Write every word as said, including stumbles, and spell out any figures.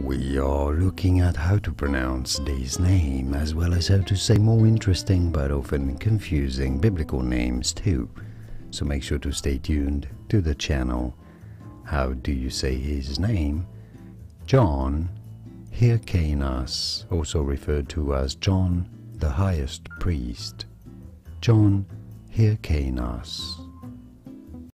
We are looking at how to pronounce this name, as well as how to say more interesting but often confusing biblical names too. So make sure to stay tuned to the channel. How do you say his name? John Hyrcanus, also referred to as John the Highest Priest. John Hyrcanus.